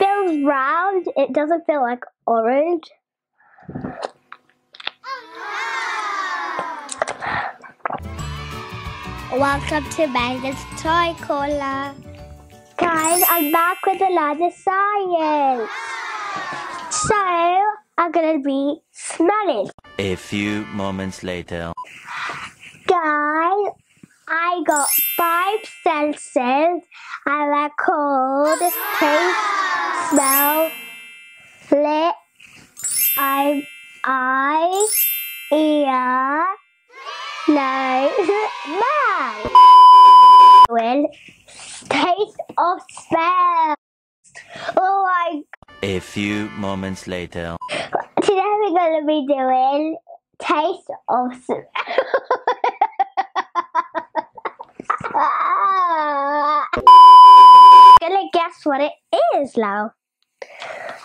feels round. It doesn't feel like orange. Welcome to Megan's Toy Corner. Guys, I'm back with another science. So, I'm going to be smelling. A few moments later. Guys, I got 5 senses. I like cold, taste, smell, lip, eye, ear, nose, mouth. Well, taste or smell. Oh my God. A few moments later. Today we're going to be doing taste or smell. Gonna guess what it is now.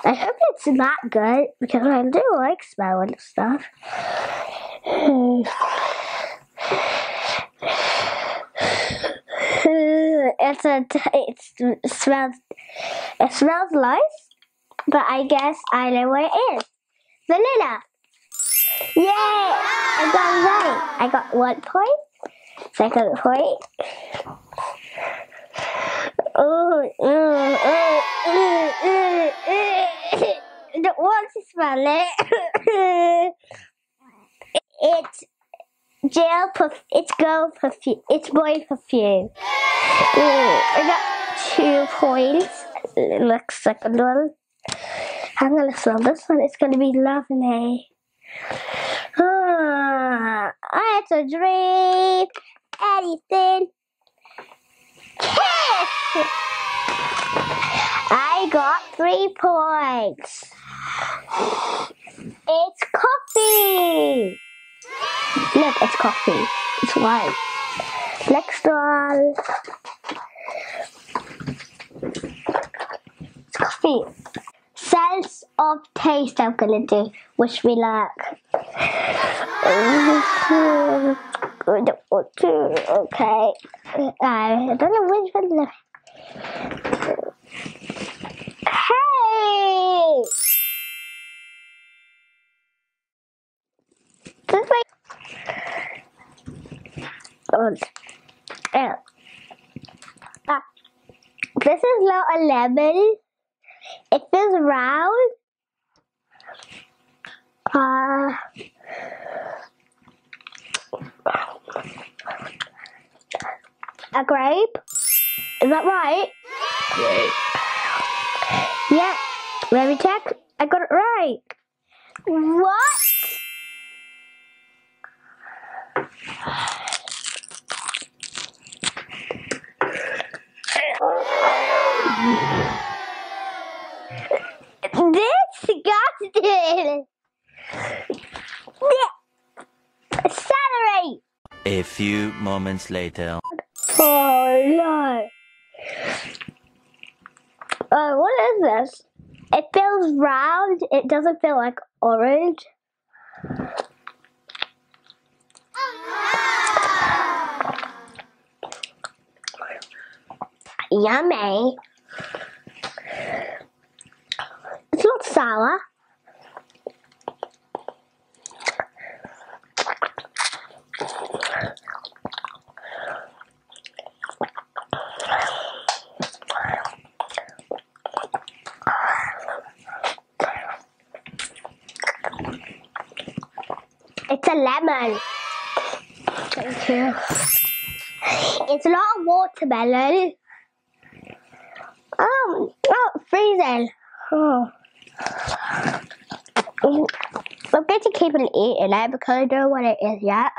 I hope it's not good because I do like smelling stuff. It smells nice, but I guess I know what it is. Vanilla. Yay! I got it right. I got 1 point. Second point. Oh, I don't want to smell it. It's boy perfume. I got 2 points. Next second one. I'm gonna smell this one. It's gonna be lovely. I had to drink anything. Kiss! I got 3 points. It's coffee. Look, it's coffee. It's white. Next one. It's coffee. Sense of taste I'm gonna do. Wish me luck. I don't want to. Okay. I don't know which one left. Hey! This way. This is not a lemon. It feels round. A grape? Is that right? Yay. Yeah. Let me check. I got it right. What? Disgusting. Celery. A few moments later. Oh no! Oh, what is this? It feels round. It doesn't feel like orange. Yummy. It's not sour. It's a lemon. Thank you. It's not a watermelon. Oh, freezing. Oh. I'm going to keep on eating it because I don't know what it is yet.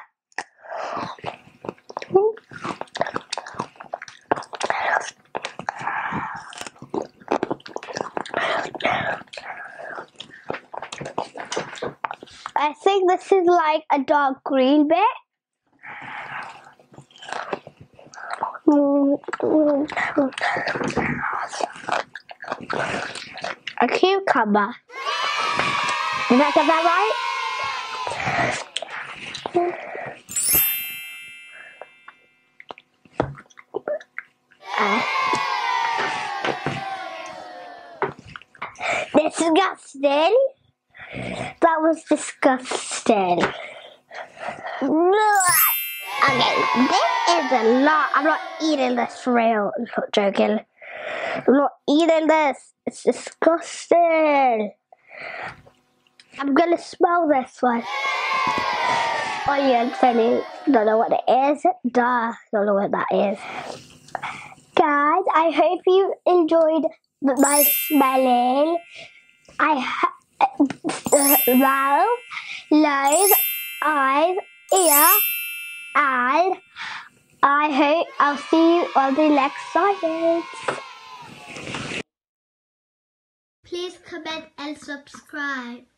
I think this is like a dark green bit. A cucumber. Did I get that right? Disgusting. That was disgusting. Okay, this is a lot. I'm not eating this for real. I'm not joking. I'm not eating this. It's disgusting. I'm gonna smell this one. Oh yeah, funny. Don't know what it is. Duh, don't know what that is. Guys, I hope you enjoyed my smelling. Mouth, nose, eyes, ear, and I hope I'll see you on the next science. Please comment and subscribe.